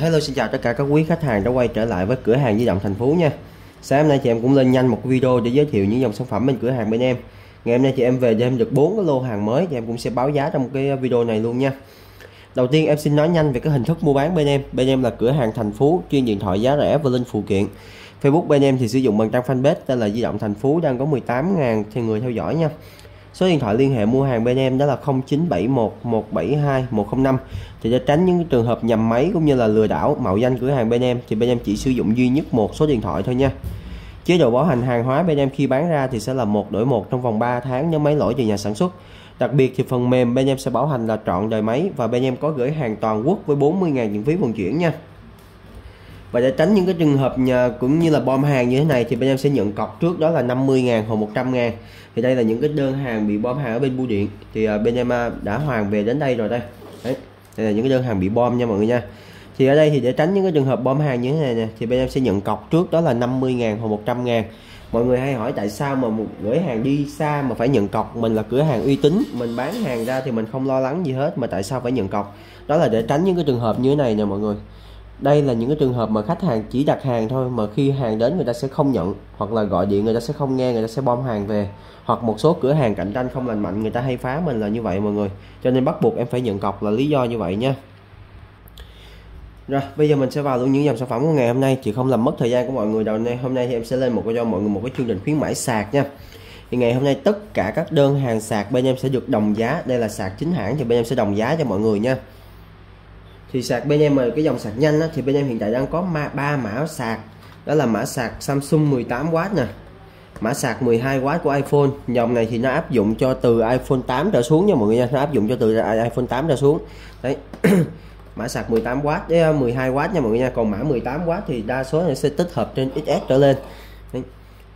Hello, xin chào tất cả các quý khách hàng đã quay trở lại với cửa hàng di động Thành Phú nha. Sáng hôm nay chị em cũng lên nhanh một video để giới thiệu những dòng sản phẩm bên cửa hàng bên em. Ngày hôm nay chị em về đem được 4 cái lô hàng mới thì em cũng sẽ báo giá trong cái video này luôn nha. Đầu tiên em xin nói nhanh về cái hình thức mua bán bên em. Bên em là cửa hàng Thành Phú chuyên điện thoại giá rẻ và linh phụ kiện. Facebook bên em thì sử dụng bằng trang fanpage tên là Di động Thành Phú, đang có 18.000 thì người theo dõi nha. Số điện thoại liên hệ mua hàng bên em đó là 0971172105. Thì để tránh những trường hợp nhầm máy cũng như là lừa đảo mạo danh cửa hàng bên em thì bên em chỉ sử dụng duy nhất một số điện thoại thôi nha. Chế độ bảo hành hàng hóa bên em khi bán ra thì sẽ là 1 đổi 1 trong vòng 3 tháng nếu máy lỗi từ nhà sản xuất. Đặc biệt thì phần mềm bên em sẽ bảo hành là trọn đời máy và bên em có gửi hàng toàn quốc với 40.000 viện phí vận chuyển nha. Và để tránh những cái trường hợp cũng như là bom hàng như thế này thì bên em sẽ nhận cọc trước đó là 50.000 hoặc 100.000. Thì đây là những cái đơn hàng bị bom hàng ở bên bưu điện. Thì bên em đã hoàn về đến đây rồi đây. Đấy, đây là những cái đơn hàng bị bom nha mọi người nha. Thì ở đây thì để tránh những cái trường hợp bom hàng như thế này nè thì bên em sẽ nhận cọc trước đó là 50.000 hoặc 100.000. Mọi người hay hỏi tại sao mà một gửi hàng đi xa mà phải nhận cọc. Mình là cửa hàng uy tín, mình bán hàng ra thì mình không lo lắng gì hết, mà tại sao phải nhận cọc? Đó là để tránh những cái trường hợp như thế này nè mọi người. Đây là những cái trường hợp mà khách hàng chỉ đặt hàng thôi mà khi hàng đến người ta sẽ không nhận, hoặc là gọi điện người ta sẽ không nghe, người ta sẽ bom hàng về. Hoặc một số cửa hàng cạnh tranh không lành mạnh người ta hay phá mình là như vậy mọi người. Cho nên bắt buộc em phải nhận cọc là lý do như vậy nha. Rồi bây giờ mình sẽ vào luôn những dòng sản phẩm của ngày hôm nay. Chị không làm mất thời gian của mọi người đâu, hôm nay thì em sẽ lên cho mọi người một cái chương trình khuyến mãi sạc nha. Thì ngày hôm nay tất cả các đơn hàng sạc bên em sẽ được đồng giá. Đây là sạc chính hãng thì bên em sẽ đồng giá cho mọi người nha. Thì sạc bên em cái dòng sạc nhanh thì bên em hiện tại đang có 3 mã sạc. Đó là mã sạc Samsung 18W nè, mã sạc 12W của iPhone. Dòng này thì nó áp dụng cho từ iPhone 8 trở xuống nha mọi người nha. Nó áp dụng cho từ iPhone 8 trở xuống. Đấy. Mã sạc 18W với 12W nha mọi người nha. Còn mã 18W thì đa số nó sẽ tích hợp trên XS trở lên. Đấy.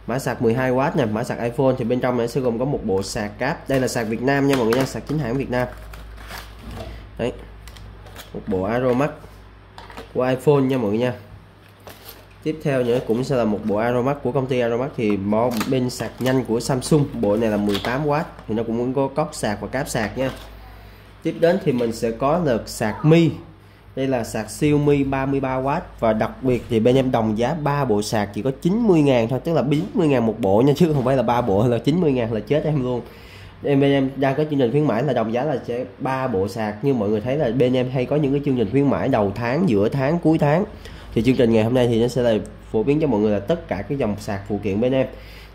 Mã sạc 12W nè, mã sạc iPhone thì bên trong nó sẽ gồm có một bộ sạc cáp. Đây là sạc Việt Nam nha mọi người nha, sạc chính hãng Việt Nam. Đấy. Một bộ Aromax của iPhone nha mọi người nha. Tiếp theo nữa cũng sẽ là một bộ Aromax của công ty Aromax. Thì bên sạc nhanh của Samsung, bộ này là 18W thì nó cũng có cốc sạc và cáp sạc nha. Tiếp đến thì mình sẽ có lượt sạc Mi. Đây là sạc Xiaomi 33W. Và đặc biệt thì bên em đồng giá 3 bộ sạc chỉ có 90.000 thôi. Tức là 40.000 một bộ nha, chứ không phải là 3 bộ hay là 90.000 là chết em luôn. Bên em đang có chương trình khuyến mãi là đồng giá là sẽ 3 bộ sạc. Như mọi người thấy là bên em hay có những cái chương trình khuyến mãi đầu tháng, giữa tháng, cuối tháng. Thì chương trình ngày hôm nay thì nó sẽ là phổ biến cho mọi người là tất cả cái dòng sạc phụ kiện bên em.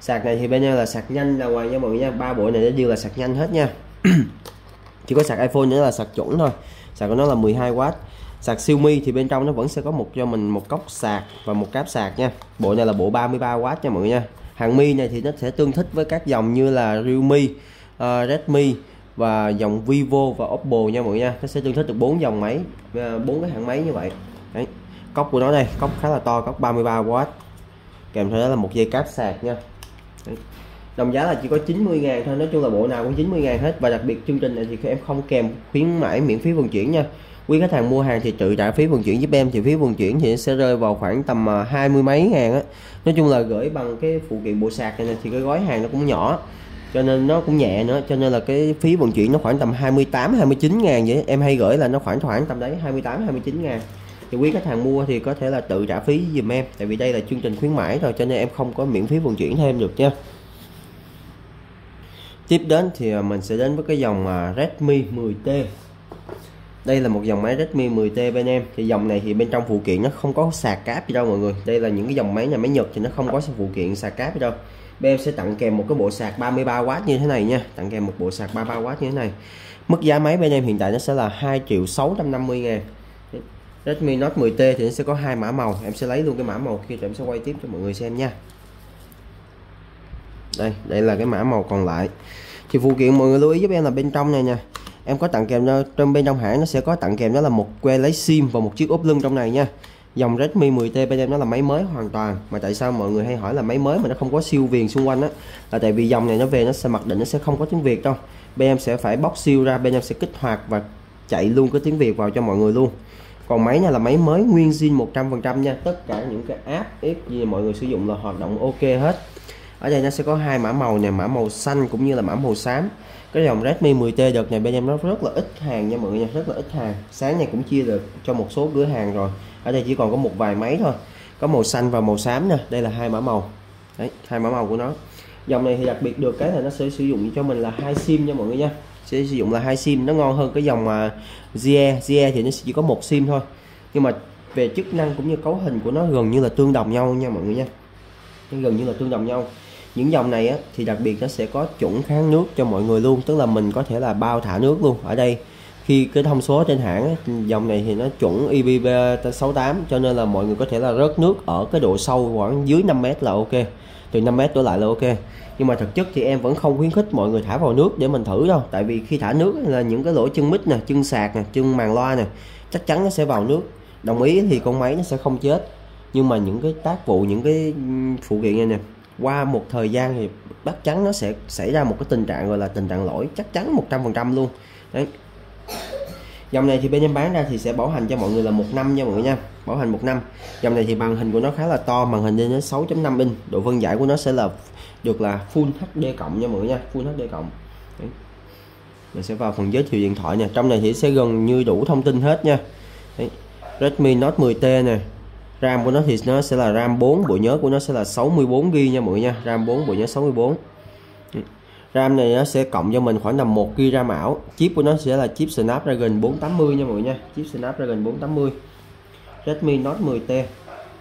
Sạc này thì bên em là sạc nhanh là ngoài nha mọi người nha, 3 bộ này đều là sạc nhanh hết nha. Chỉ có sạc iPhone nữa là sạc chuẩn thôi. Sạc của nó là 12W. Sạc Xiaomi thì bên trong nó vẫn sẽ có một cốc sạc và một cáp sạc nha. Bộ này là bộ 33W nha mọi người nha. Hàng Mi này thì nó sẽ tương thích với các dòng như là Realme, Redmi và dòng Vivo và Oppo nha mọi người nha. Nó sẽ tương thích được 4 dòng máy, 4 cái hãng máy như vậy. Đấy. Cốc của nó đây, cốc khá là to, cốc 33W. Kèm theo đó là một dây cáp sạc nha. Đấy. Đồng giá là chỉ có 90.000 thôi, nói chung là bộ nào cũng 90.000 hết. Và đặc biệt chương trình này thì em không kèm khuyến mãi miễn phí vận chuyển nha. Quý khách hàng mua hàng thì tự trả phí vận chuyển giúp em. Thì phí vận chuyển thì sẽ rơi vào khoảng tầm 20 mấy ngàn á. Nói chung là gửi bằng cái phụ kiện bộ sạc này thì cái gói hàng nó cũng nhỏ, cho nên nó cũng nhẹ nữa, cho nên là cái phí vận chuyển nó khoảng tầm 28-29 ngàn vậy. Em hay gửi là nó khoảng tầm đấy 28-29 ngàn. Thì quý khách hàng mua thì có thể là tự trả phí giùm em. Tại vì đây là chương trình khuyến mãi rồi cho nên em không có miễn phí vận chuyển thêm được nha. Tiếp đến thì mình sẽ đến với cái dòng Redmi 10T. Đây là một dòng máy Redmi 10T bên em. Thì dòng này thì bên trong phụ kiện nó không có sạc cáp gì đâu mọi người. Đây là những cái dòng máy nhà máy Nhật thì nó không có phụ kiện sạc cáp gì đâu. Bên em sẽ tặng kèm một cái bộ sạc 33W như thế này nha. Tặng kèm một bộ sạc 33W như thế này. Mức giá máy bên em hiện tại nó sẽ là 2.650.000. Redmi Note 10T thì nó sẽ có 2 mã màu. Em sẽ lấy luôn cái mã màu kia rồi em sẽ quay tiếp cho mọi người xem nha. Đây là cái mã màu còn lại. Thì phụ kiện mọi người lưu ý giúp em là bên trong này nha. Em có tặng kèm trong bên trong hãng nó sẽ có tặng kèm đó là một que lấy sim và một chiếc ốp lưng trong này nha. Dòng Redmi 10T bên em nó là máy mới hoàn toàn. Mà tại sao mọi người hay hỏi là máy mới mà nó không có siêu viền xung quanh á, là tại vì dòng này nó về nó sẽ mặc định nó sẽ không có tiếng Việt đâu. Bên em sẽ phải bóc siêu ra, bên em sẽ kích hoạt và chạy luôn cái tiếng Việt vào cho mọi người luôn. Còn máy này là máy mới nguyên zin 100% nha. Tất cả những cái app gì mọi người sử dụng là hoạt động ok hết. Ở đây nó sẽ có hai mã màu này, mã màu xanh cũng như là mã màu xám. Cái dòng Redmi 10T đợt này bên em nó rất là ít hàng nha mọi người, rất là ít hàng. Sáng này cũng chia được cho một số cửa hàng rồi. Ở đây chỉ còn có một vài máy thôi. Có màu xanh và màu xám nè, đây là hai mã màu. Đấy, hai mã màu của nó. Dòng này thì đặc biệt được cái là nó sẽ sử dụng cho mình là hai sim nha mọi người nha. Sẽ sử dụng là hai sim, nó ngon hơn cái dòng mà GE thì nó chỉ có một sim thôi. Nhưng mà về chức năng cũng như cấu hình của nó gần như là tương đồng nhau nha mọi người nha. Gần như là tương đồng nhau. Những dòng này á, thì đặc biệt nó sẽ có chuẩn kháng nước cho mọi người luôn, tức là mình có thể là bao thả nước luôn. Ở đây khi cái thông số trên hãng á, dòng này thì nó chuẩn IP68 cho nên là mọi người có thể là rớt nước ở cái độ sâu khoảng dưới 5 m là ok, từ 5 m trở lại là ok. Nhưng mà thực chất thì em vẫn không khuyến khích mọi người thả vào nước để mình thử đâu, tại vì khi thả nước là những cái lỗ chân mít nè, chân sạc nè, chân màng loa nè, chắc chắn nó sẽ vào nước. Đồng ý thì con máy nó sẽ không chết, nhưng mà những cái tác vụ, những cái phụ kiện này nè, qua một thời gian thì chắc chắn nó sẽ xảy ra một cái tình trạng gọi là tình trạng lỗi, chắc chắn 100% luôn. Đấy. Dòng này thì bên em bán ra thì sẽ bảo hành cho mọi người là 1 năm nha mọi người nha, bảo hành 1 năm. Dòng này thì màn hình của nó khá là to, màn hình lên đến 6.5 inch, độ phân giải của nó sẽ là được là Full HD cộng nha mọi người nha, Full HD cộng. Đấy. Mình sẽ vào phần giới thiệu điện thoại nè, trong này thì sẽ gần như đủ thông tin hết nha. Đấy. Redmi Note 10T nè. RAM của nó thì nó sẽ là RAM 4, bộ nhớ của nó sẽ là 64GB nha mọi người nha, RAM 4, bộ nhớ 64. RAM này nó sẽ cộng cho mình khoảng tầm 1GB RAM ảo. Chip của nó sẽ là chip Snapdragon 480 nha mọi người nha, chip Snapdragon 480. Redmi Note 10T.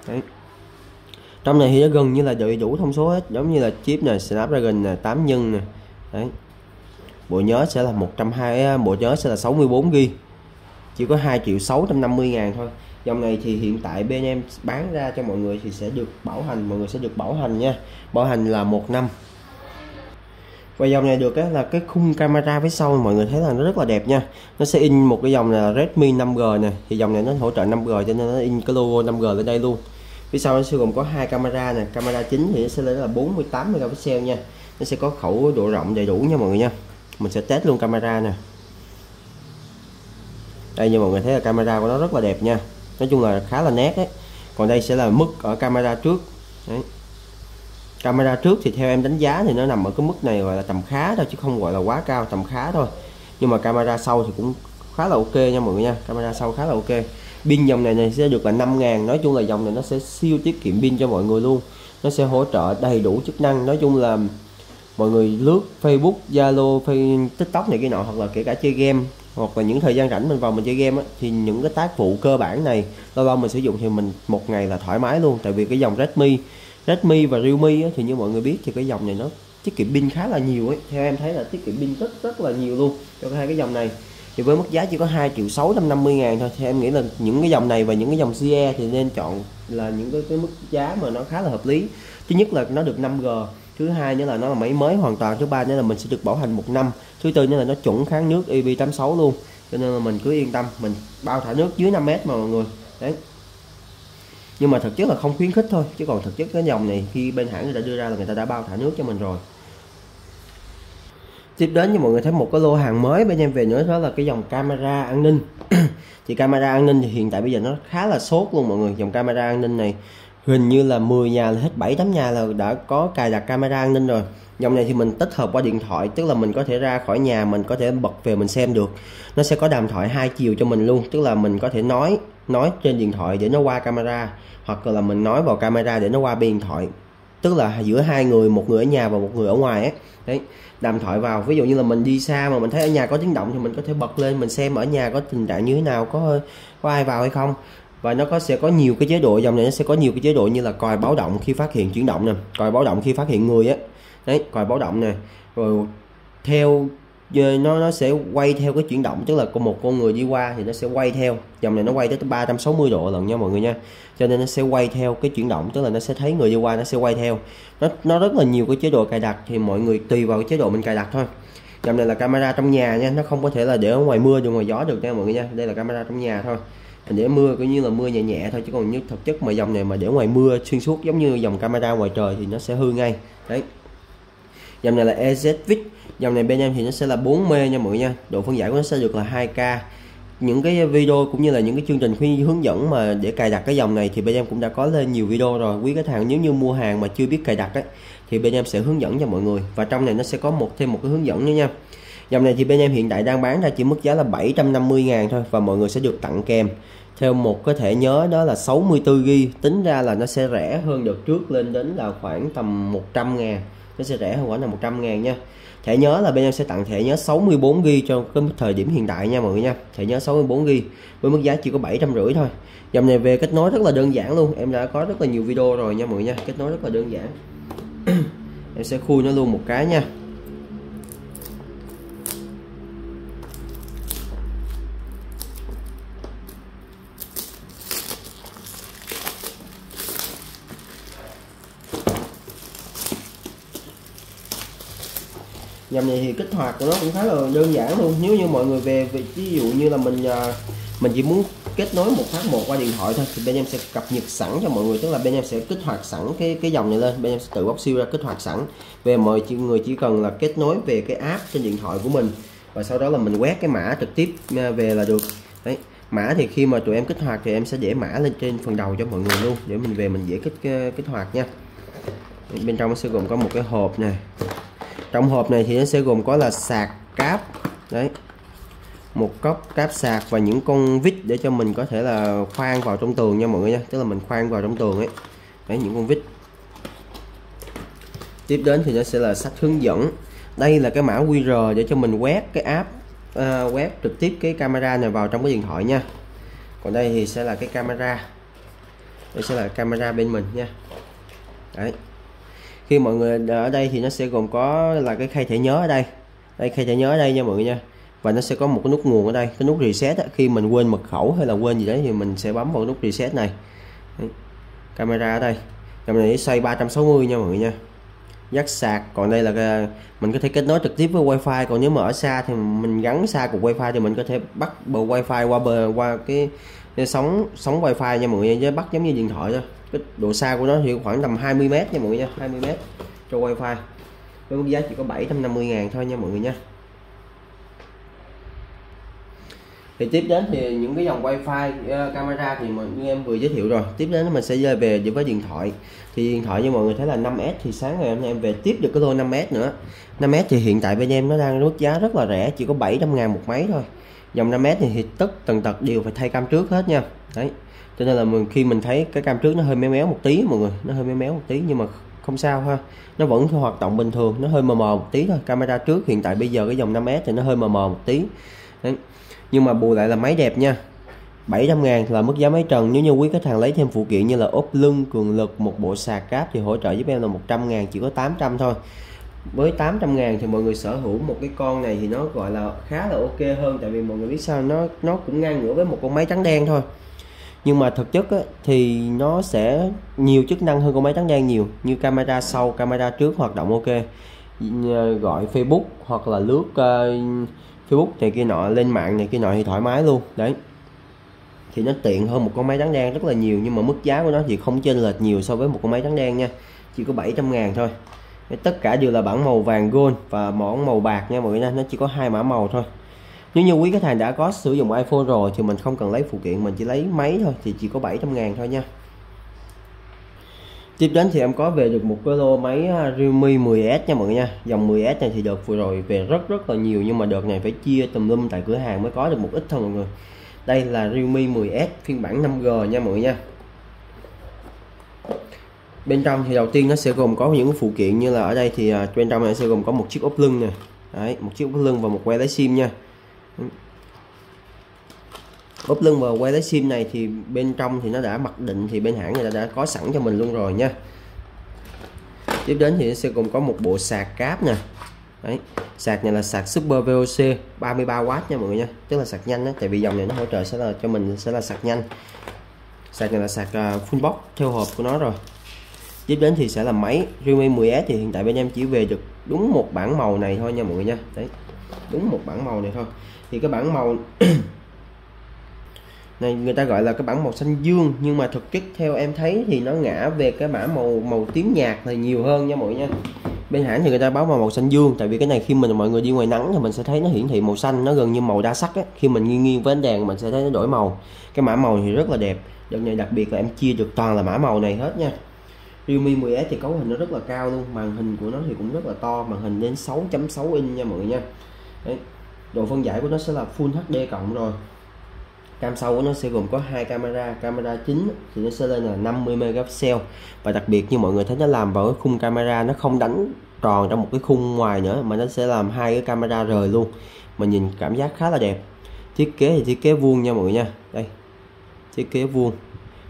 Đấy. Trong này thì nó gần như là đầy đủ thông số hết, giống như là chip này Snapdragon 8 nhân nè. Đấy. Bộ nhớ sẽ là 120, bộ nhớ sẽ là 64GB. Chỉ có 2.650.000 thôi. Dòng này thì hiện tại bên em bán ra cho mọi người thì sẽ được bảo hành, mọi người sẽ được bảo hành nha, bảo hành là 1 năm. Và dòng này được là cái khung camera phía sau mọi người thấy là nó rất là đẹp nha. Nó sẽ in một cái dòng là Redmi 5G này, thì dòng này nó hỗ trợ 5G cho nên nó in cái logo 5G lên đây luôn. Phía sau nó sẽ gồm có 2 camera này, camera chính thì nó sẽ là 48 megapixel nha, nó sẽ có khẩu độ rộng đầy đủ nha mọi người nha. Mình sẽ test luôn camera nè. Đây như mọi người thấy là camera của nó rất là đẹp nha, nói chung là khá là nét đấy. Còn đây sẽ là mức ở camera trước. Đấy. Camera trước thì theo em đánh giá thì nó nằm ở cái mức này gọi là tầm khá thôi, chứ không gọi là quá cao, tầm khá thôi. Nhưng mà camera sau thì cũng khá là ok nha mọi người nha, camera sau khá là ok. Pin dòng này sẽ được là 5.000, nói chung là dòng này nó sẽ siêu tiết kiệm pin cho mọi người luôn. Nó sẽ hỗ trợ đầy đủ chức năng, nói chung là mọi người lướt Facebook, Zalo, TikTok này kia nọ, hoặc là kể cả chơi game, hoặc là những thời gian rảnh mình vào mình chơi game á, thì những cái tác vụ cơ bản này lâu lâu mình sử dụng thì mình 1 ngày là thoải mái luôn. Tại vì cái dòng Redmi và Realme á, thì như mọi người biết thì cái dòng này nó tiết kiệm pin khá là nhiều ấy. Theo em thấy là tiết kiệm pin rất là nhiều luôn cho hai cái dòng này. Thì với mức giá chỉ có 2.650.000 thôi, thì em nghĩ là những cái dòng này và những cái dòng CE thì nên chọn là những cái mức giá mà nó khá là hợp lý. Thứ nhất là nó được 5G, thứ hai nữa là nó là máy mới hoàn toàn, thứ ba nữa là mình sẽ được bảo hành 1 năm, thứ tư nữa là nó chuẩn kháng nước IP86 luôn, cho nên là mình cứ yên tâm, mình bao thả nước dưới 5 m mà mọi người. Đấy. Nhưng mà thực chất là không khuyến khích thôi, chứ còn thực chất cái dòng này khi bên hãng người ta đưa ra là người ta đã bao thả nước cho mình rồi. Tiếp đến như mọi người thấy một cái lô hàng mới bên em về nữa, đó là cái dòng camera an ninh. Thì camera an ninh thì hiện tại bây giờ nó khá là sốt luôn mọi người, dòng camera an ninh này hình như là 10 nhà là hết 7-8 nhà là đã có cài đặt camera an ninh rồi. Dòng này thì mình tích hợp qua điện thoại, tức là mình có thể ra khỏi nhà mình có thể bật về mình xem được. Nó sẽ có đàm thoại 2 chiều cho mình luôn, tức là mình có thể nói trên điện thoại để nó qua camera, hoặc là mình nói vào camera để nó qua bên điện thoại. Tức là giữa hai người, một người ở nhà và một người ở ngoài ấy. Đấy, đàm thoại vào. Ví dụ như là mình đi xa mà mình thấy ở nhà có tiếng động thì mình có thể bật lên mình xem ở nhà có tình trạng như thế nào, có ai vào hay không. Và nó sẽ có nhiều cái chế độ, dòng này nó sẽ có nhiều cái chế độ như là còi báo động khi phát hiện chuyển động nè, còi báo động khi phát hiện người á. Đấy, còi báo động nè. Rồi theo nó sẽ quay theo cái chuyển động, tức là có một con người đi qua thì nó sẽ quay theo. Dòng này nó quay tới 360 độ lần nha mọi người nha. Cho nên nó sẽ quay theo cái chuyển động, tức là nó sẽ thấy người đi qua nó sẽ quay theo. Nó rất là nhiều cái chế độ cài đặt, thì mọi người tùy vào cái chế độ mình cài đặt thôi. Dòng này là camera trong nhà nha, nó không có thể là để ở ngoài mưa, được ngoài gió được nha mọi người nha. Đây là camera trong nhà thôi. Để mưa coi như là mưa nhẹ nhẹ thôi, chứ còn như thực chất mà dòng này mà để ngoài mưa xuyên suốt giống như dòng camera ngoài trời thì nó sẽ hư ngay. Đấy. Dòng này là EZVIC, dòng này bên em thì nó sẽ là 4 mê nha mọi người nha. Độ phân giải của nó sẽ được là 2K những cái video cũng như là những cái chương trình hướng dẫn mà để cài đặt cái dòng này thì bên em cũng đã có lên nhiều video rồi. Quý khách hàng nếu như mua hàng mà chưa biết cài đặt ấy, thì bên em sẽ hướng dẫn cho mọi người, và trong này nó sẽ có thêm một cái hướng dẫn nữa nha. Dòng này thì bên em hiện tại đang bán ra chỉ mức giá là 750.000 thôi, và mọi người sẽ được tặng kèm theo một cái thẻ nhớ đó là 64GB, tính ra là nó sẽ rẻ hơn đợt trước lên đến là khoảng tầm 100.000, nó sẽ rẻ hơn khoảng là 100.000 nha. Thẻ nhớ là bên em sẽ tặng thẻ nhớ 64GB cho cái thời điểm hiện tại nha mọi người nha. Thẻ nhớ 64GB với mức giá chỉ có 750 thôi. Dòng này về kết nối rất là đơn giản luôn, em đã có rất là nhiều video rồi nha mọi người nha. Kết nối rất là đơn giản. Em sẽ khui nó luôn một cái nha. Dòng này thì kích hoạt của nó cũng khá là đơn giản luôn. Nếu như mọi người về ví dụ như là mình chỉ muốn kết nối một phát một qua điện thoại thôi thì bên em sẽ cập nhật sẵn cho mọi người, tức là bên em sẽ kích hoạt sẵn cái dòng này lên, bên em sẽ tự bóc siêu ra kích hoạt sẵn. Về mọi người chỉ cần là kết nối về cái app trên điện thoại của mình và sau đó là mình quét cái mã trực tiếp về là được. Đấy, mã thì khi mà tụi em kích hoạt thì em sẽ để mã lên trên phần đầu cho mọi người luôn để mình về mình dễ kích hoạt nha. Bên trong nó sẽ gồm có một cái hộp này. Trong hộp này thì nó sẽ gồm có là sạc cáp, đấy, một cốc cáp sạc và những con vít để cho mình có thể là khoan vào trong tường nha mọi người nha, tức là mình khoan vào trong tường ấy, đấy, những con vít. Tiếp đến thì nó sẽ là sách hướng dẫn. Đây là cái mã QR để cho mình quét cái app, quét trực tiếp cái camera này vào trong cái điện thoại nha. Còn đây thì sẽ là cái camera, đây sẽ là camera bên mình nha, đấy. Khi mọi người ở đây thì nó sẽ gồm có là cái khai thẻ nhớ ở đây. Đây, khai thẻ nhớ ở đây nha mọi người nha. Và nó sẽ có một cái nút nguồn ở đây, cái nút reset á. Khi mình quên mật khẩu hay là quên gì đấy thì mình sẽ bấm vào nút reset này. Đấy. Camera ở đây. Dòng này xoay 360 nha mọi người nha. Dắt sạc. Còn đây là cái, mình có thể kết nối trực tiếp với wifi. Còn nếu mà ở xa thì mình gắn xa cục wifi thì mình có thể bắt bộ wifi qua cái sóng wifi nha mọi người nha. Với bắt giống như điện thoại thôi. Cái độ xa của nó thì khoảng tầm 20 m nha mọi người nha, 20 m cho wifi. Với mức giá chỉ có 750.000 thôi nha mọi người nha. Thì tiếp đến thì những cái dòng wifi camera thì mình như em vừa giới thiệu rồi. Tiếp đến mình sẽ về với điện thoại. Thì điện thoại như mọi người thấy là 5S thì sáng ngày hôm nay em về tiếp được cái lô 5S nữa. 5S thì hiện tại bên em nó đang mức giá rất là rẻ, chỉ có 700.000 một máy thôi. Dòng 5S thì tần tật đều phải thay cam trước hết nha. Đấy. Cho nên là khi mình thấy cái cam trước nó hơi méo méo một tí mọi người, nó hơi méo méo một tí nhưng mà không sao ha. Nó vẫn hoạt động bình thường, nó hơi mờ mờ một tí thôi. Camera trước hiện tại bây giờ cái dòng 5S thì nó hơi mờ mờ một tí. Đấy. Nhưng mà bù lại là máy đẹp nha. 700.000 là mức giá máy trần. Nếu như quý khách hàng lấy thêm phụ kiện như là ốp lưng, cường lực, một bộ sạc cáp thì hỗ trợ giúp em là 100.000, chỉ có 800 thôi. Với 800.000 thì mọi người sở hữu một cái con này thì nó gọi là khá là ok hơn, tại vì mọi người biết sao, nó cũng ngang ngửa với một con máy trắng đen thôi. Nhưng mà thực chất á, thì nó sẽ nhiều chức năng hơn con máy trắng đen nhiều, như camera sau, camera trước hoạt động ok, gọi Facebook hoặc là lướt Facebook này kia nọ, lên mạng này kia nọ thì thoải mái luôn. Đấy, thì nó tiện hơn một con máy trắng đen rất là nhiều, nhưng mà mức giá của nó thì không chênh lệch nhiều so với một con máy trắng đen nha, chỉ có 700.000 thôi. Tất cả đều là bản màu vàng gold và màu bạc nha mọi người nha, nó chỉ có 2 mã màu thôi. Nếu như quý khách hàng đã có sử dụng iPhone rồi thì mình không cần lấy phụ kiện, mình chỉ lấy máy thôi thì chỉ có 700.000 thôi nha. Tiếp đến thì em có về được một cái lô máy Realme 10s nha mọi người nha. Dòng 10s này thì đợt vừa rồi về rất là nhiều, nhưng mà đợt này phải chia tùm lum tại cửa hàng mới có được một ít thôi mọi người. Đây là Realme 10s phiên bản 5G nha mọi người nha. Bên trong thì đầu tiên nó sẽ gồm có những phụ kiện như là ở đây thì bên trong này sẽ gồm có một chiếc ốp lưng nè. Đấy, một chiếc ốp lưng và một que lấy sim nha. Ốp lưng và que lấy sim này thì bên trong thì nó đã mặc định, thì bên hãng người ta đã có sẵn cho mình luôn rồi nha. Tiếp đến thì nó sẽ gồm có một bộ sạc cáp nè. Đấy, sạc này là sạc Super VOC 33W nha mọi người nha, tức là sạc nhanh đó, tại vì dòng này nó hỗ trợ sẽ là cho mình sẽ là sạc nhanh. Sạc này là sạc full box theo hộp của nó rồi. Tiếp đến thì sẽ là máy Realme 10S thì hiện tại bên em chỉ về được đúng một bảng màu này thôi nha mọi người nha. Đấy, đúng một bảng màu này thôi. Thì cái bảng màu này người ta gọi là cái bảng màu xanh dương, nhưng mà thực chất theo em thấy thì nó ngã về cái bảng màu tím nhạt là nhiều hơn nha mọi người nha. Bên hãng thì người ta báo vào màu xanh dương, tại vì cái này khi mình mọi người đi ngoài nắng thì mình sẽ thấy nó hiển thị màu xanh, nó gần như màu đa sắc ấy. Khi mình nghiêng với ánh đèn mình sẽ thấy nó đổi màu. Cái mã màu thì rất là đẹp. Đợt này đặc biệt là em chia được toàn là mã màu này hết nha. Realme 10s thì cấu hình nó rất là cao luôn, màn hình của nó thì cũng rất là to, màn hình đến 6.6 inch nha mọi người nha. Đấy. Độ phân giải của nó sẽ là Full HD cộng rồi. Cam sau của nó sẽ gồm có hai camera, camera chính thì nó sẽ lên là 50 megapixel và đặc biệt như mọi người thấy nó làm vào cái khung camera, nó không đánh tròn trong một cái khung ngoài nữa mà nó sẽ làm hai cái camera rời luôn. Mình nhìn cảm giác khá là đẹp. Thiết kế thì thiết kế vuông nha mọi người nha. Đây. Thiết kế vuông.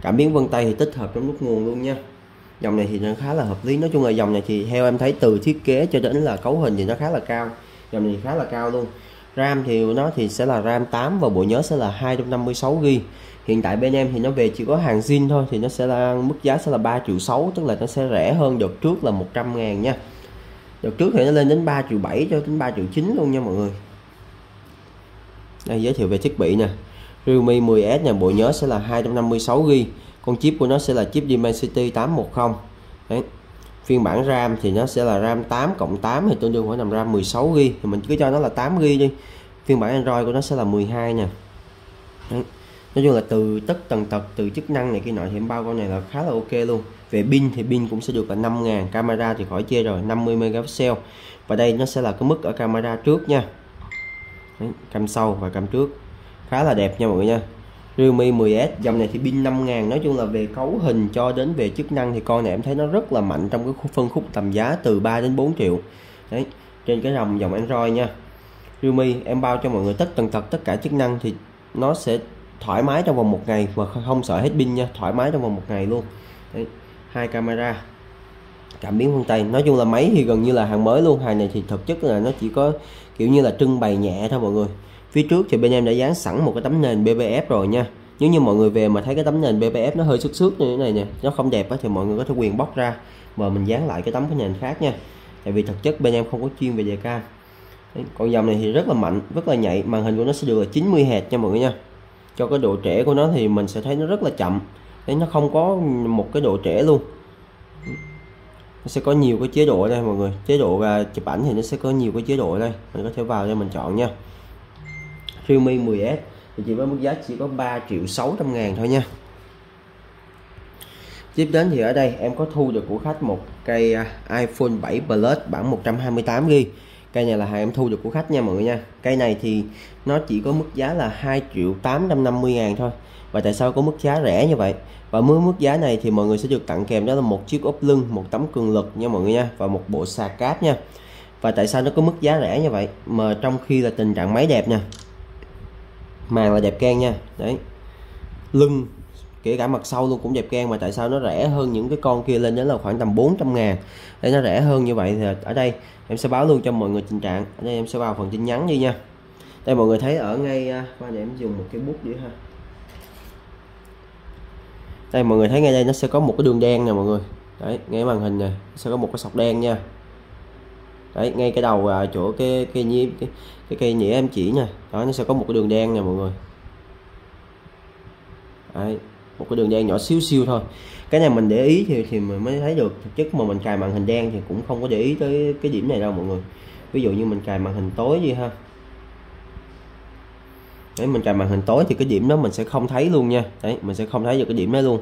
Cảm biến vân tay thì tích hợp trong nút nguồn luôn nha. Dòng này thì nó khá là hợp lý, nói chung là dòng này thì theo em thấy từ thiết kế cho đến là cấu hình thì nó khá là cao. Dòng này khá là cao luôn. RAM thì của nó thì sẽ là RAM 8 và bộ nhớ sẽ là 256GB. Hiện tại bên em thì nó về chỉ có hàng zin thôi, thì nó sẽ là mức giá sẽ là 3.6 triệu, tức là nó sẽ rẻ hơn đợt trước là 100.000 nha. Đợt trước thì nó lên đến 3.7 triệu cho đến 3.9 triệu luôn nha mọi người. Đây giới thiệu về thiết bị nè. Realme 10s nè, bộ nhớ sẽ là 256GB. Con chip của nó sẽ là chip Dimensity 810. Đấy. Phiên bản RAM thì nó sẽ là RAM 8 cộng 8 thì tương đương khoảng nằm RAM 16GB, thì mình cứ cho nó là 8GB đi. Phiên bản Android của nó sẽ là 12 nè. Đấy. Nói chung là từ tất tần tật, từ chức năng này kia nọ thì em bao con này là khá là ok luôn. Về pin thì pin cũng sẽ được là 5.000, camera thì khỏi chê rồi, 50 megapixel. Và đây nó sẽ là cái mức ở camera trước nha. Đấy. Cam sau và cam trước. Khá là đẹp nha mọi người nha. Realme 10s dòng này thì pin 5.000, nói chung là về cấu hình cho đến về chức năng thì con này em thấy nó rất là mạnh trong cái phân khúc tầm giá từ 3 đến 4 triệu. Đấy, trên cái dòng Android nha. Realme em bao cho mọi người tất tần tật tất cả chức năng thì nó sẽ thoải mái trong vòng một ngày mà không sợ hết pin nha, thoải mái trong vòng một ngày luôn. Đấy, hai camera, cảm biến vân tay, nói chung là máy thì gần như là hàng mới luôn. Hàng này thì thực chất là nó chỉ có kiểu như là trưng bày nhẹ thôi mọi người. Phía trước thì bên em đã dán sẵn một cái tấm nền BBF rồi nha. Nếu như mọi người về mà thấy cái tấm nền BBF nó hơi xước xước như thế này nè, nó không đẹp á, thì mọi người có thể quyền bóc ra mà mình dán lại cái tấm cái nền khác nha. Tại vì thực chất bên em không có chuyên về đề cam. Còn dòng này thì rất là mạnh, rất là nhạy, màn hình của nó sẽ được là 90 Hz nha mọi người nha. Cho cái độ trễ của nó thì mình sẽ thấy nó rất là chậm. Đấy, nó không có một cái độ trễ luôn. Nó sẽ có nhiều cái chế độ ở đây mọi người. Chế độ chụp ảnh thì nó sẽ có nhiều cái chế độ ở đây. Mình có thể vào đây mình chọn nha. Realme 10s thì chỉ với mức giá chỉ có 3.600.000 thôi nha. Tiếp đến thì ở đây em có thu được của khách một cây iPhone 7 Plus bản 128GB. Cây này là hàng em thu được của khách nha mọi người nha. Cây này thì nó chỉ có mức giá là 2.850.000 thôi. Và tại sao có mức giá rẻ như vậy? Và với mức giá này thì mọi người sẽ được tặng kèm đó là một chiếc ốp lưng, một tấm cường lực nha mọi người nha, và một bộ sạc cáp nha. Và tại sao nó có mức giá rẻ như vậy mà trong khi là tình trạng máy đẹp nè, màn là đẹp keng nha. Đấy, lưng kể cả mặt sau luôn cũng đẹp keng, mà tại sao nó rẻ hơn những cái con kia lên đến là khoảng tầm 400.000. Để nó rẻ hơn như vậy thì ở đây em sẽ báo luôn cho mọi người tình trạng. Ở đây em sẽ vào phần tin nhắn đi nha. Đây mọi người thấy ở ngay qua để em dùng một cái bút đi ha. Đây mọi người thấy ngay đây nó sẽ có một cái đường đen nè mọi người. Đấy, ngay màn hình nè sẽ có một cái sọc đen nha. Đấy, ngay cái đầu chỗ cái nhĩ em chỉ nè, đó nó sẽ có một cái đường đen nè mọi người. Đấy, một cái đường đen nhỏ xíu xiu thôi. Cái này mình để ý thì mình mới thấy được, thực chất mà mình cài màn hình đen thì cũng không có để ý tới cái điểm này đâu mọi người. Ví dụ như mình cài màn hình tối đi ha. Đấy, mình cài màn hình tối thì cái điểm đó mình sẽ không thấy luôn nha. Đấy, mình sẽ không thấy được cái điểm đó luôn.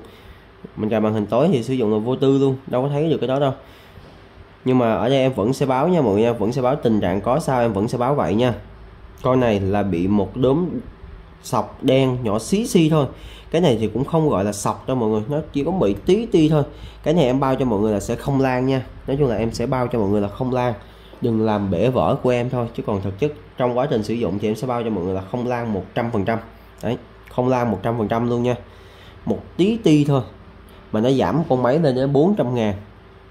Mình cài màn hình tối thì sử dụng là vô tư luôn, đâu có thấy được cái đó đâu. Nhưng mà ở đây em vẫn sẽ báo nha mọi người nha, vẫn sẽ báo tình trạng có sao em vẫn sẽ báo vậy nha. Con này là bị một đốm sọc đen nhỏ xí xi thôi. Cái này thì cũng không gọi là sọc đâu mọi người, nó chỉ có bị tí ti thôi. Cái này em bao cho mọi người là sẽ không lan nha. Nói chung là em sẽ bao cho mọi người là không lan. Đừng làm bể vỡ của em thôi, chứ còn thực chất trong quá trình sử dụng thì em sẽ bao cho mọi người là không lan 100%. Đấy, không lan 100% luôn nha. Một tí ti thôi mà nó giảm con máy lên đến 400.000.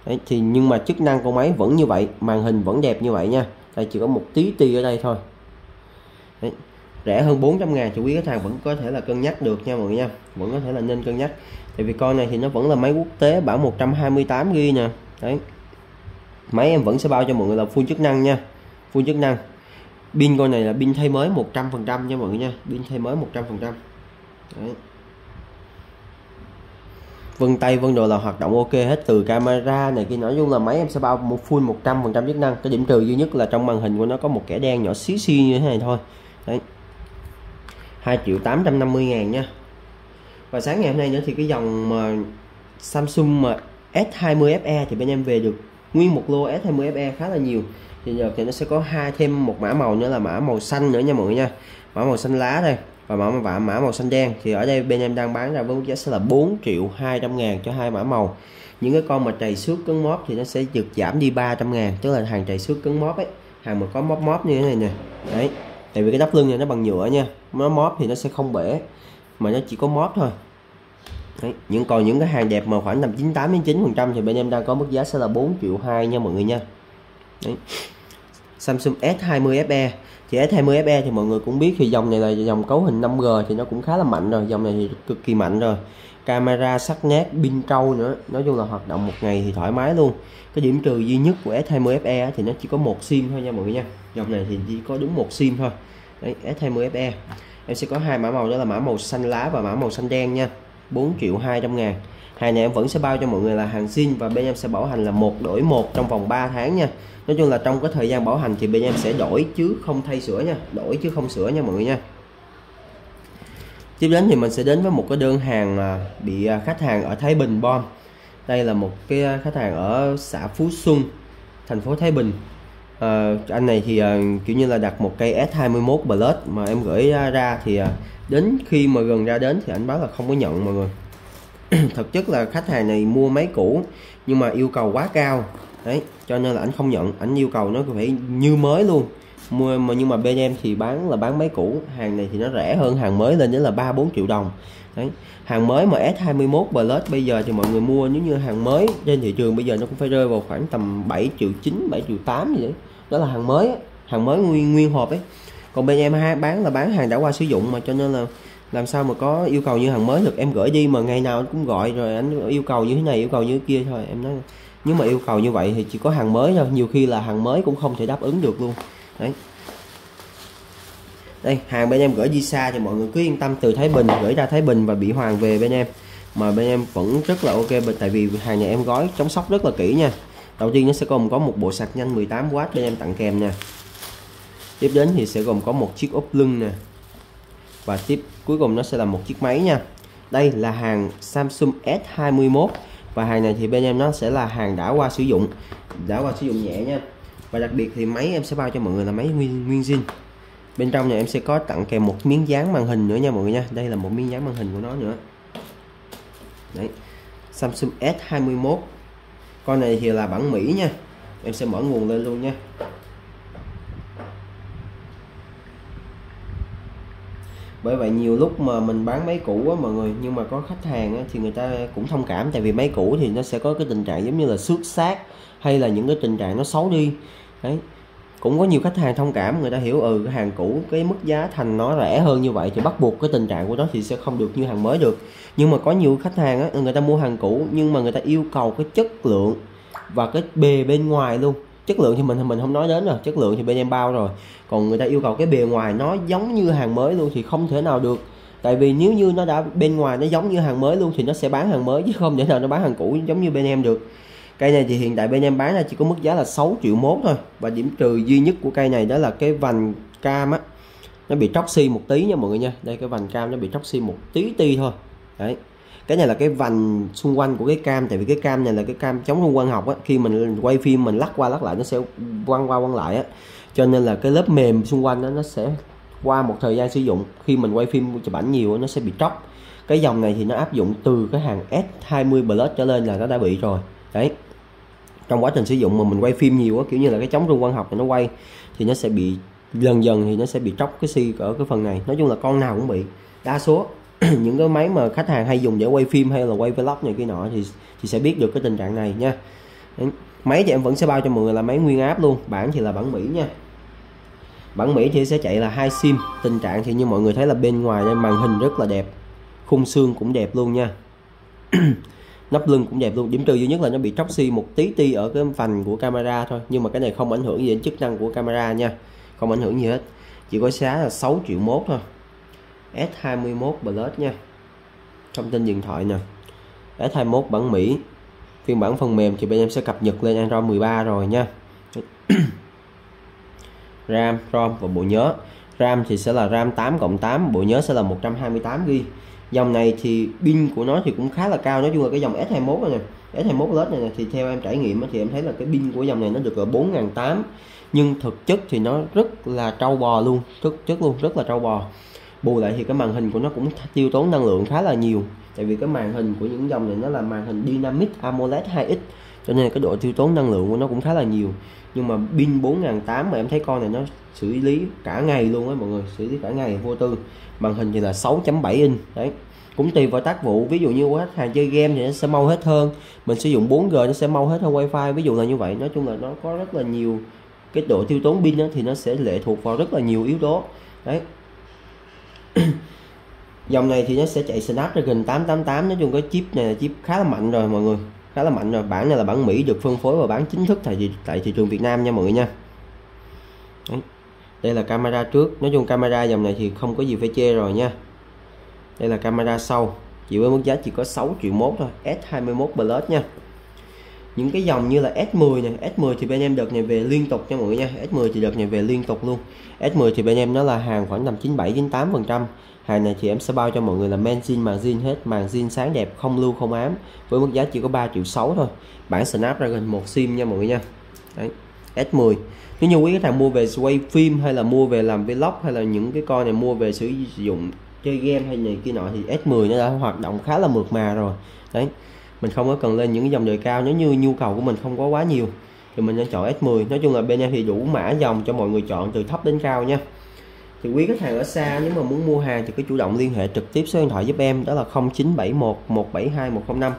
Đấy, thì nhưng mà chức năng của máy vẫn như vậy, màn hình vẫn đẹp như vậy nha. Đây chỉ có một tí ti ở đây thôi. Đấy, rẻ hơn 400.000 thì quý khách hàng vẫn có thể là cân nhắc được nha mọi người nha. Vẫn có thể là nên cân nhắc. Tại vì con này thì nó vẫn là máy quốc tế bản 128GB nè. Đấy, máy em vẫn sẽ bao cho mọi người là full chức năng nha. Full chức năng. Pin con này là pin thay mới 100% nha mọi người nha. Pin thay mới 100%. Đấy. vân tay vân đồ là hoạt động ok hết, từ camera này kia, nói chung là máy em sẽ bao một full 100% chức năng. Cái điểm trừ duy nhất là trong màn hình của nó có một kẻ đen nhỏ xí xí như thế này thôi. Đấy, 2.850.000 nha. Và sáng ngày hôm nay nữa thì cái dòng mà Samsung mà S20 FE thì bên em về được nguyên một lô S20 FE khá là nhiều. Thì giờ thì nó sẽ có thêm một mã màu nữa là mã màu xanh nữa nha mọi người nha. Mã màu xanh lá đây và mã màu xanh đen. Thì ở đây bên em đang bán ra với mức giá sẽ là 4.200.000 cho hai mã màu. Những cái con mà trầy xước cứng móp thì nó sẽ được giảm đi 300.000, tức là hàng trầy xước cứng móp ấy, hàng mà có móp móp như thế này nè. Đấy, tại vì cái đắp lưng này nó bằng nhựa nha, nó móp thì nó sẽ không bể, mà nó chỉ có móp thôi. Đấy, những còn những cái hàng đẹp mà khoảng tầm 98-99% thì bên em đang có mức giá sẽ là 4.200.000 nha mọi người nha. Đấy, Samsung S20 FE. Thì S20 FE thì mọi người cũng biết thì dòng này là dòng cấu hình 5G thì nó cũng khá là mạnh rồi, dòng này thì cực kỳ mạnh rồi. Camera sắc nét, pin trâu nữa, nói chung là hoạt động một ngày thì thoải mái luôn. Cái điểm trừ duy nhất của S20 FE thì nó chỉ có một sim thôi nha mọi người nha. Dòng này thì chỉ có đúng một sim thôi. Đấy, S20 FE. Em sẽ có hai mã màu đó là mã màu xanh lá và mã màu xanh đen nha. 4.200.000. Hàng này em vẫn sẽ bao cho mọi người là hàng zin và bên em sẽ bảo hành là 1 đổi 1 trong vòng 3 tháng nha. Nói chung là trong cái thời gian bảo hành thì bên em sẽ đổi chứ không thay sửa nha, đổi chứ không sửa nha mọi người nha. Tiếp đến thì mình sẽ đến với một cái đơn hàng bị khách hàng ở Thái Bình bom. Đây là một cái khách hàng ở xã Phú Xuân, thành phố Thái Bình. Anh này thì kiểu như là đặt một cây S21 Plus mà em gửi ra thì đến khi mà gần ra đến thì anh báo là không có nhận mọi người. Thực chất là khách hàng này mua máy cũ nhưng mà yêu cầu quá cao. Đấy, cho nên là anh không nhận, anh yêu cầu nó phải như mới luôn. Mua mà nhưng mà bên em thì bán là bán máy cũ, hàng này thì nó rẻ hơn hàng mới lên đến là 3-4 triệu đồng. Đấy, hàng mới mà S21 Plus bây giờ thì mọi người mua nếu như hàng mới trên thị trường bây giờ nó cũng phải rơi vào khoảng tầm 7 triệu 9, 7 triệu 8 gì đấy. Đó là hàng mới, hàng mới nguyên hộp ấy. Còn bên em bán hàng đã qua sử dụng mà, cho nên là làm sao mà có yêu cầu như hàng mới được. Em gửi đi mà ngày nào anh cũng gọi rồi anh yêu cầu như thế này, yêu cầu như thế kia thôi. Em nói nhưng mà yêu cầu như vậy thì chỉ có hàng mới thôi, nhiều khi là hàng mới cũng không thể đáp ứng được luôn. Đấy, đây hàng bên em gửi đi xa thì mọi người cứ yên tâm, từ Thái Bình gửi ra Thái Bình và bị Hoàng về bên em mà bên em vẫn rất là ok, tại vì hàng này em gói chống sốc rất là kỹ nha. Đầu tiên nó sẽ gồm có một bộ sạc nhanh 18W bên em tặng kèm nè. Tiếp đến thì sẽ gồm có một chiếc ốp lưng nè. Và tiếp cuối cùng nó sẽ là một chiếc máy nha. Đây là hàng Samsung S21 và hàng này thì bên em nó sẽ là hàng đã qua sử dụng, nhẹ nha. Và đặc biệt thì máy em sẽ bao cho mọi người là máy nguyên zin. Bên trong này em sẽ có tặng kèm một miếng dán màn hình nữa nha mọi người nha. Đây là một miếng dán màn hình của nó nữa. Đấy, Samsung S21. Con này thì là bản Mỹ nha. Em sẽ mở nguồn lên luôn nha. Bởi vậy nhiều lúc mà mình bán máy cũ á mọi người, nhưng mà có khách hàng á, thì người ta cũng thông cảm. Tại vì máy cũ thì nó sẽ có cái tình trạng giống như là xước xác hay là những cái tình trạng nó xấu đi. Đấy, cũng có nhiều khách hàng thông cảm, người ta hiểu ừ hàng cũ cái mức giá thành nó rẻ hơn như vậy thì bắt buộc cái tình trạng của nó thì sẽ không được như hàng mới được. Nhưng mà có nhiều khách hàng á, người ta mua hàng cũ nhưng mà người ta yêu cầu cái chất lượng và cái bề bên ngoài luôn. Chất lượng thì mình không nói đến rồi, chất lượng thì bên em bao rồi. Còn người ta yêu cầu cái bề ngoài nó giống như hàng mới luôn thì không thể nào được. Tại vì nếu như nó đã bên ngoài nó giống như hàng mới luôn thì nó sẽ bán hàng mới, chứ không thể nào nó bán hàng cũ giống như bên em được. Cây này thì hiện tại bên em bán ra chỉ có mức giá là 6.100.000 thôi. Và điểm trừ duy nhất của cây này đó là cái vành cam á, nó bị troxy một tí nha mọi người nha. Đây cái vành cam nó bị troxy một tí thôi. Đấy, cái này là cái vành xung quanh của cái cam, tại vì cái cam này là cái cam chống rung quang học á, khi mình quay phim mình lắc qua lắc lại nó sẽ quăng qua quăng lại á, cho nên là cái lớp mềm xung quanh đó, nó sẽ qua một thời gian sử dụng, khi mình quay phim chụp ảnh nhiều nó sẽ bị tróc. Cái dòng này thì nó áp dụng từ cái hàng S20 Plus trở lên là nó đã bị rồi. Đấy, trong quá trình sử dụng mà mình quay phim nhiều á, kiểu như là cái chống rung quang học này nó quay thì nó sẽ bị dần thì nó sẽ bị tróc cái xi ở cái phần này. Nói chung là con nào cũng bị, đa số những cái máy mà khách hàng hay dùng để quay phim hay là quay vlog này kia nọ thì sẽ biết được cái tình trạng này nha. Máy thì em vẫn sẽ bao cho mọi người là máy nguyên áp luôn, bản thì là bản Mỹ nha. Bản Mỹ thì sẽ chạy là 2 sim. Tình trạng thì như mọi người thấy là bên ngoài đây màn hình rất là đẹp, khung xương cũng đẹp luôn nha. Nắp lưng cũng đẹp luôn. Điểm trừ duy nhất là nó bị troxy một tí ở cái vành của camera thôi, nhưng mà cái này không ảnh hưởng gì đến chức năng của camera nha, không ảnh hưởng gì hết. Chỉ có giá là 6.100.000 thôi, S21 Plus nha. Thông tin điện thoại nè, S21 bản Mỹ. Phiên bản phần mềm thì bên em sẽ cập nhật lên Android 13 rồi nha. RAM, ROM và bộ nhớ. RAM thì sẽ là RAM 8+8, bộ nhớ sẽ là 128GB. Dòng này thì pin của nó thì cũng khá là cao, nói chung là cái dòng S21 này, S21 Plus này thì theo em trải nghiệm thì em thấy là cái pin của dòng này nó được ở 4800, nhưng thực chất thì nó rất là trâu bò luôn, rất là trâu bò. Bù lại thì cái màn hình của nó cũng tiêu tốn năng lượng khá là nhiều, tại vì cái màn hình của những dòng này nó là màn hình Dynamic AMOLED 2X, cho nên cái độ tiêu tốn năng lượng của nó cũng khá là nhiều. Nhưng mà pin 4800 mà em thấy con này nó xử lý cả ngày luôn á mọi người, xử lý cả ngày vô tư. Màn hình thì là 6.7 inch đấy, cũng tùy vào tác vụ, ví dụ như khách hàng chơi game thì nó sẽ mau hết hơn, mình sử dụng 4G nó sẽ mau hết hơn wifi, ví dụ là như vậy. Nói chung là nó có rất là nhiều cái độ tiêu tốn pin thì nó sẽ lệ thuộc vào rất là nhiều yếu tố đấy. Dòng này thì nó sẽ chạy Snapdragon 888, nói chung cái chip này là chip khá là mạnh rồi mọi người, khá là mạnh rồi. Bản này là bản Mỹ, được phân phối và bán chính thức tại thị trường Việt Nam nha mọi người nha. Đây là camera trước, nói chung camera dòng này thì không có gì phải chê rồi nha. Đây là camera sau, chỉ với mức giá chỉ có 6.1 triệu thôi, S21 Plus nha. Những cái dòng như là S10 này, S10 thì bên em đợt này về liên tục nha mọi người nha, S10 thì đợt này về liên tục luôn. S10 thì bên em nó là hàng khoảng tầm 97-98%. Hàng này thì em sẽ bao cho mọi người là men zin, màn zin hết, màn zin sáng đẹp, không lưu không ám, với mức giá chỉ có 3.6 triệu thôi. Bản Snapdragon 1 sim nha mọi người nha. Đấy, S10. Nếu như quý khách hàng mua về quay phim hay là mua về làm vlog, hay là những cái con này mua về sử dụng chơi game hay này kia nọ thì S10 nó đã hoạt động khá là mượt mà rồi. Đấy, mình không có cần lên những cái dòng đời cao, nếu như nhu cầu của mình không có quá nhiều thì mình nên chọn S10. Nói chung là bên em thì đủ mã dòng cho mọi người chọn từ thấp đến cao nha. Thì quý khách hàng ở xa nếu mà muốn mua hàng thì cứ chủ động liên hệ trực tiếp số điện thoại giúp em, đó là 0971 172 105.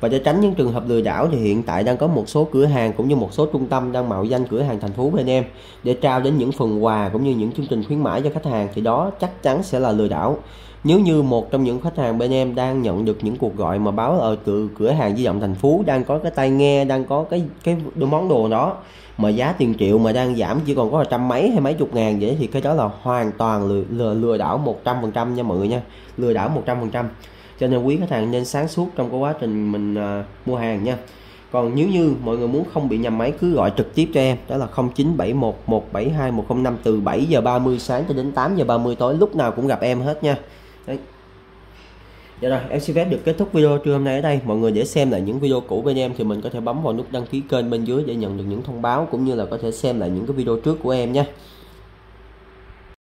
Và để tránh những trường hợp lừa đảo thì hiện tại đang có một số cửa hàng cũng như một số trung tâm đang mạo danh cửa hàng Thành Phú bên em để trao đến những phần quà cũng như những chương trình khuyến mãi cho khách hàng, thì đó chắc chắn sẽ là lừa đảo. Nếu như một trong những khách hàng bên em đang nhận được những cuộc gọi mà báo ở từ cửa hàng di động Thành Phú đang có cái tai nghe, đang có cái món đồ đó mà giá tiền triệu mà đang giảm chỉ còn có 100 mấy hay mấy chục ngàn vậy, thì cái đó là hoàn toàn lừa đảo 100% nha mọi người nha, lừa đảo 100%. Cho nên quý khách hàng nên sáng suốt trong cái quá trình mình mua hàng nha. Còn nếu như mọi người muốn không bị nhầm máy cứ gọi trực tiếp cho em, đó là 0971 172 105 từ 7:30 sáng cho đến 8:30 tối, lúc nào cũng gặp em hết nha. Đấy. Dạ rồi, em xin phép được kết thúc video trưa hôm nay ở đây. Mọi người để xem lại những video cũ bên em thì mình có thể bấm vào nút đăng ký kênh bên dưới để nhận được những thông báo cũng như là có thể xem lại những cái video trước của em nha.